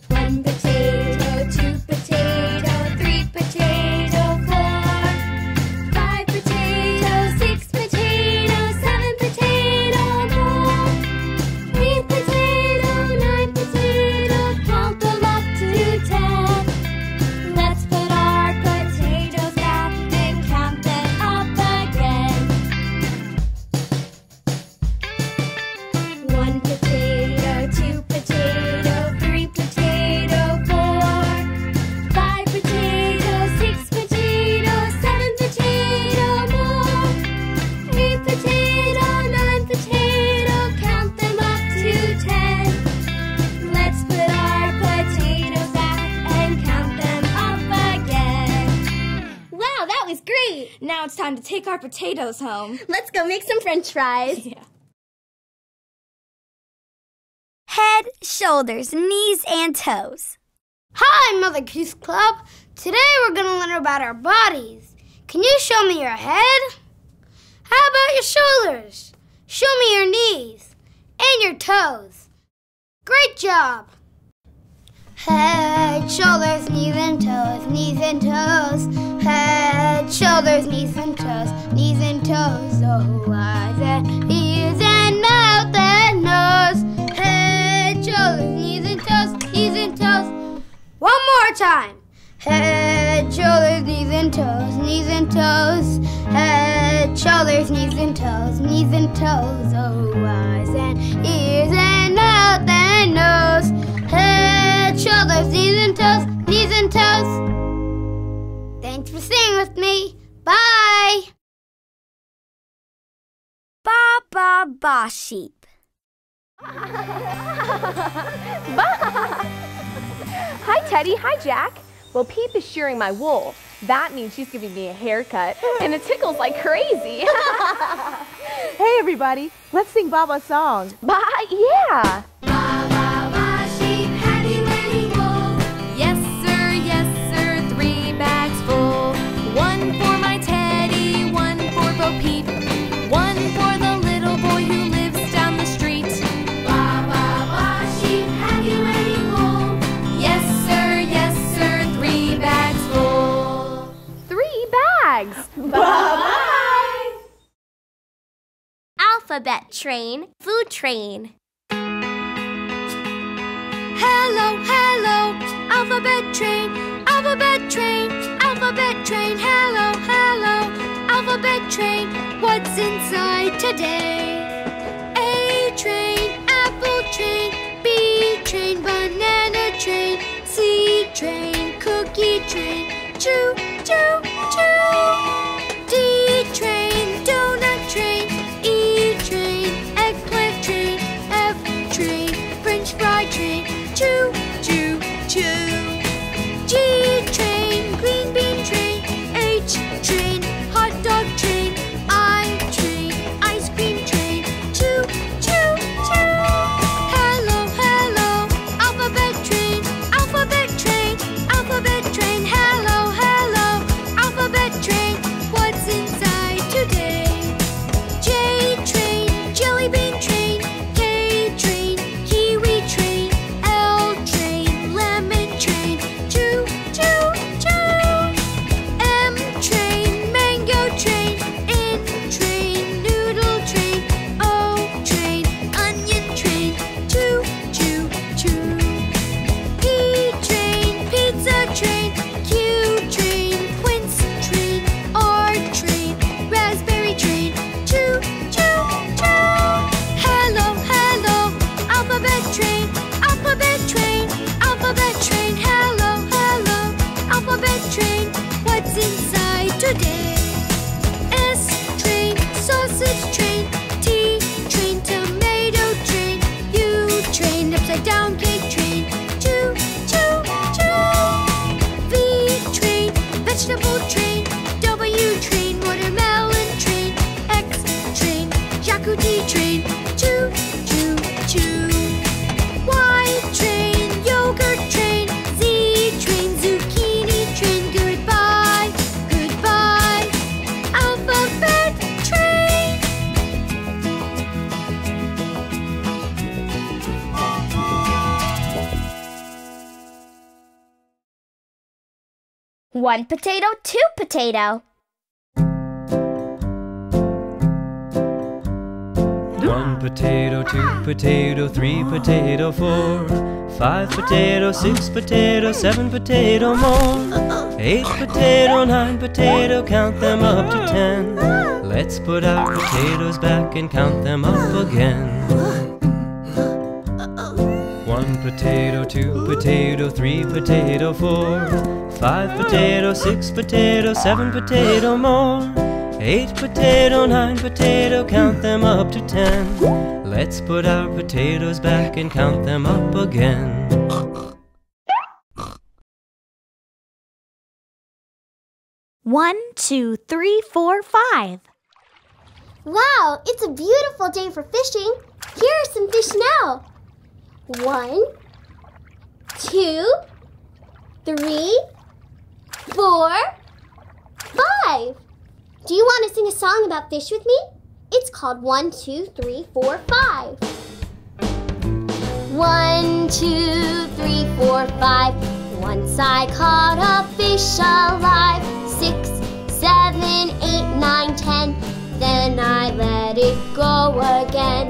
One potato, two potato, three potato, four, five potato, six potato, seven potato, more, eight potato, nine potato, count them up to ten. Let's put our potatoes back and count them up again. One potato, two potato, three potato. Now it's time to take our potatoes home. Let's go make some french fries. Yeah. Head, shoulders, knees, and toes. Hi, Mother Goose Club. Today we're going to learn about our bodies. Can you show me your head? How about your shoulders? Show me your knees and your toes. Great job. Head, shoulders, knees, and toes, knees and toes. Head, shoulders, knees and toes, knees and toes. Oh, eyes and ears and mouth and nose. Head, shoulders, knees and toes, knees and toes. One more time. Head, shoulders, knees and toes, knees and toes. Head, shoulders, knees and toes, knees and toes. Oh, eyes and ears and mouth and nose. Head, shoulders, knees and toes, knees and toes. Thanks for singing with me. Bye. Ba ba ba sheep. Ba. Hi Teddy, hi Jack. Well, Peep is shearing my wool. That means she's giving me a haircut, and it tickles like crazy. Hey everybody, let's sing Baba's song. Ba, yeah. Ba ba ba sheep, heavy weighty wool. Yes sir, yes sir, three bags. One for my Teddy, one for Bo Peep, one for the little boy who lives down the street. Ba ba ba sheep, have you any wool? Yes sir, yes sir, three bags full. Three bags. Bye bye. Alphabet train, food train. Hello, hello, alphabet train. Alphabet train, alphabet train, hello, hello, alphabet train, what's inside today? A train, apple train, B train, banana train, C train, cookie train, choo, choo, choo. D train, donut train, E train, eggplant train, F train, French fry train, choo, choo, choo. G train, green bean train, H train, hot dog train, I train, ice cream train, choo, choo, choo. Hello, hello, alphabet train, alphabet train, alphabet train, hello, hello, Goody train, choo, choo, choo. Y train, yogurt train, Z train, zucchini train, goodbye, goodbye. Alphabet train. One potato, two potato. One potato, two potato, three potato, four, five potato, six potato, seven potato more, eight potato, nine potato, count them up to ten. Let's put our potatoes back and count them up again. One potato, two potato, three potato, four, five potato, six potato, seven potato more. Eight potato, nine potato, count them up to ten. Let's put our potatoes back and count them up again. One, two, three, four, five. Wow, it's a beautiful day for fishing. Here are some fish now. One, two, three, four, five. Do you want to sing a song about fish with me? It's called One, Two, Three, Four, Five. One, two, three, four, five. Once I caught a fish alive. Six, seven, eight, nine, ten. Then I let it go again.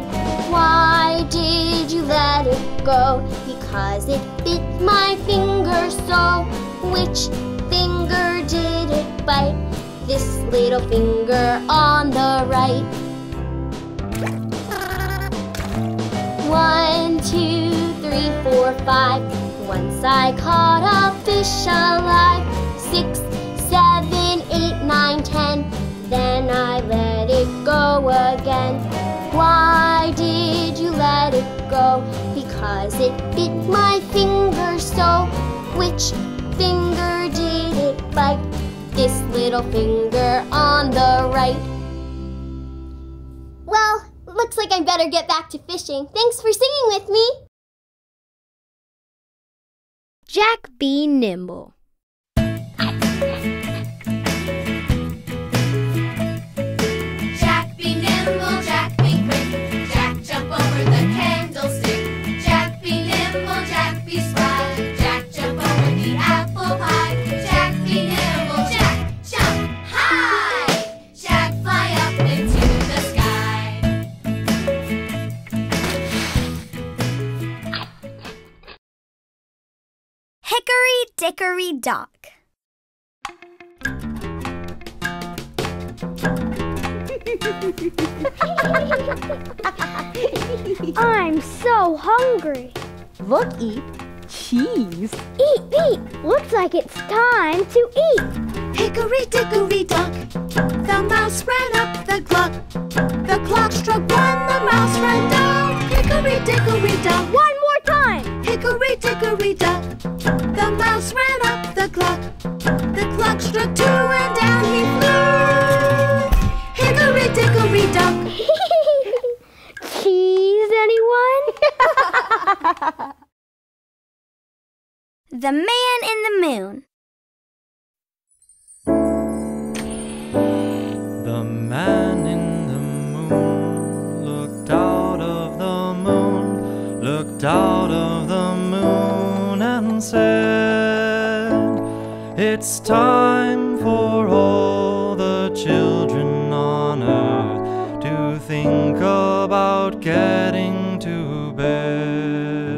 Why did you let it go? Because it bit my finger so. Which finger did it bite? This little finger on the right. One, two, three, four, five. Once I caught a fish alive. Six, seven, eight, nine, ten. Then I let it go again. Why did you let it go? Because it bit my finger so. Which finger did it bite? This little finger on the right. Well, looks like I better get back to fishing. Thanks for singing with me. Jack, be nimble. Jack, be nimble, Jack, be quick. Jack, jump over the candlestick. Jack, be nimble, Jack, be spry. Jack, jump over the apple pie. Hickory Dickory Dock. I'm so hungry. Look, Eep. Cheese. Eep, Eep. Looks like it's time to eat. Hickory Dickory Dock. The mouse ran up the clock. The clock struck one. The mouse ran down. Hickory Dickory Dock. One more time. Hickory Dickory Dock. The mouse ran up the clock. The clock struck two and down he flew. Hickory Dickory Dock. Cheese, anyone? The Man in the Moon. The man in the moon looked out of the moon, looked out of the moon and said, "It's time for all the children on earth to think about getting to bed."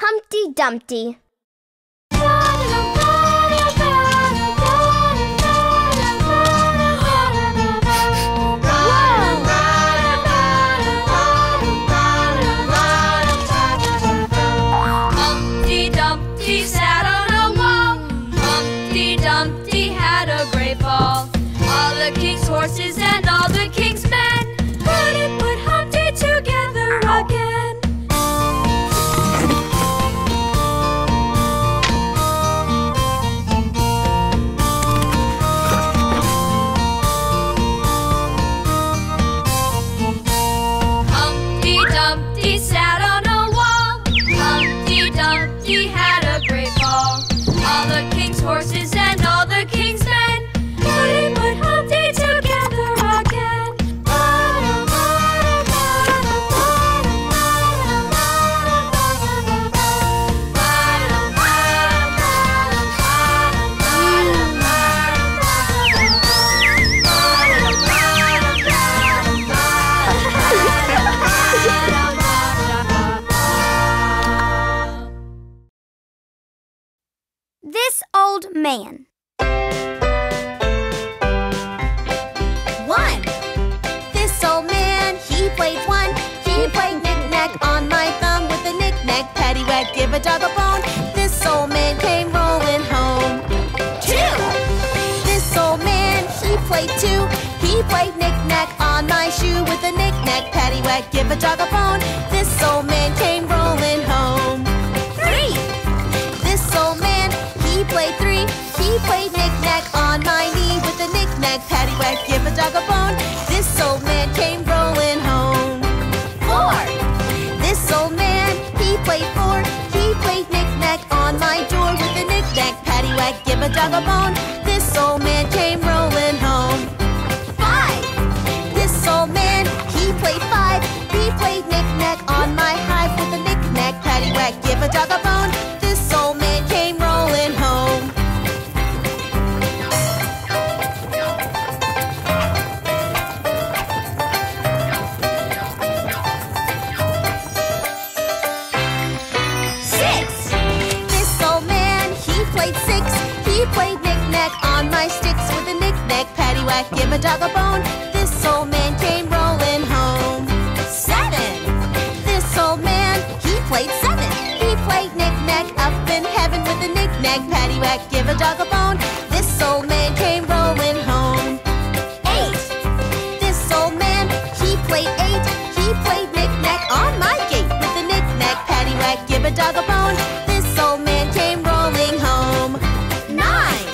Humpty Dumpty. Humpty Dumpty sat on a wall. Humpty Dumpty had a great fall. All the king's horses and all the king's men couldn't put Humpty together again. Grumpy's Old Man. One. This old man, he played one. He played knick-knack on my thumb with a knick-knack, paddywhack, give a dog a bone. This old man came rolling home. Two. This old man, he played two. He played knick-knack on my shoe with a knick-knack, paddywhack, give a dog a bone. This old man came rolling home. Three. This old man, he played three. He played knick-knack on my knee with a knick-knack, paddywhack, give a dog a bone. This old man came rolling home. Four. This old man, he played four. He played knick-knack on my door with a knick-knack, paddywhack, give a dog a bone. This old man came rolling home. Five. He played knick-knack on my hive with a knick-knack, paddywhack, give a dog a bone. This old man came rolling home. Six. This old man, he played six. He played knick-knack on my sticks with a knick-knack, paddywhack, give a dog a bone. This old man came rolling home. Seven. This old man, he played seven. He played knick-knack up in heaven with a knick-knack, paddywhack, give a dog a bone. This old man came rolling home. Eight. This old man, he played eight. He played knick-knack on my gate with a knick-knack, paddywhack, give a dog a bone. This old man came rolling home. Nine.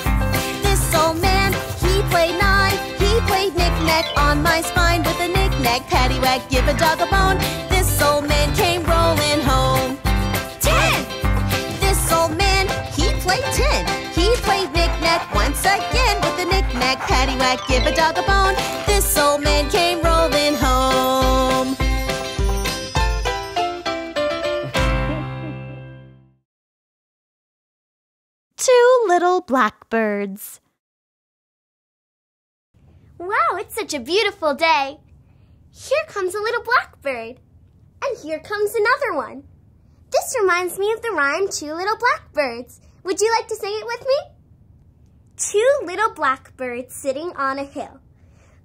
This old man, he played nine. He played knick-knack on my spine with a knick-knack, paddywhack, give a dog a bone. This old man came rolling home. Ten. This old man, he played ten. He played knick-knack once again with a knick-knack, paddywhack, give a dog a bone. This old man came rolling home. Two little blackbirds. Wow, it's such a beautiful day. Here comes a little blackbird. And here comes another one. This reminds me of the rhyme, Two Little Blackbirds. Would you like to sing it with me? Two little blackbirds sitting on a hill.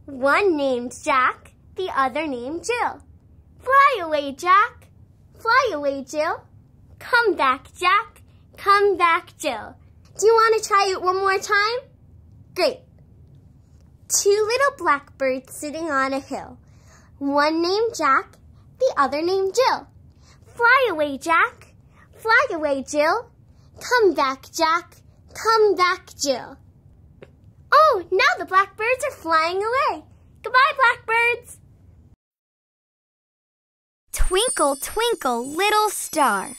One named Jack, the other named Jill. Fly away, Jack. Fly away, Jill. Come back, Jack. Come back, Jill. Do you want to try it one more time? Great. Two little blackbirds sitting on a hill. One named Jack, the other named Jill. Fly away, Jack. Fly away, Jill. Come back, Jack. Come back, Jill. Oh, now the blackbirds are flying away. Goodbye, blackbirds. Twinkle, twinkle, little star.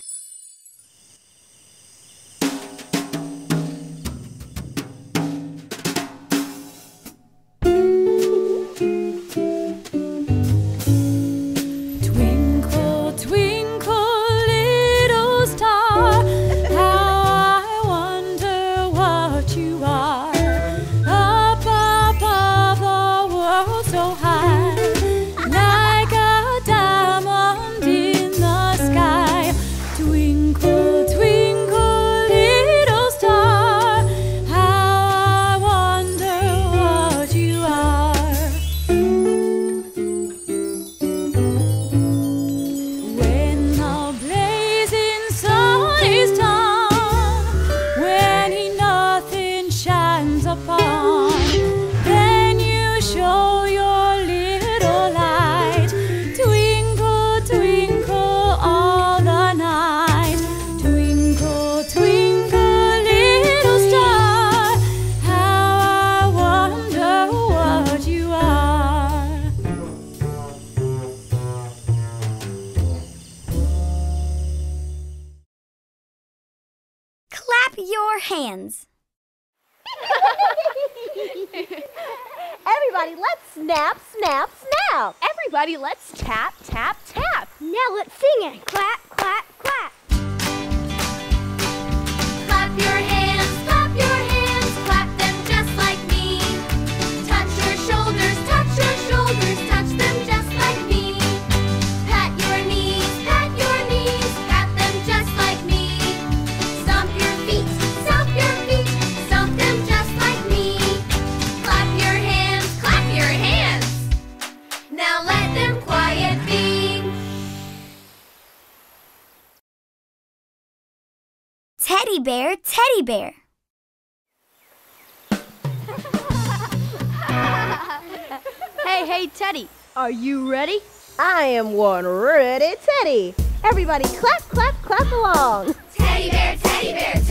Hands. Everybody, let's snap, snap, snap. Everybody, let's tap, tap, tap. Now let's sing it. Clap, clap, clap. Clap your hands, clap your hands, clap them just like me. Touch your shoulders, touch your shoulders, touch them just like me. Pat your knees, pat your knees, pat them just like me. Stomp your feet. Stop your feet. Teddy bear, teddy bear. Hey, hey, Teddy, are you ready? I am one ready Teddy. Everybody clap, clap, clap along. Teddy bear, teddy bear, teddy bear.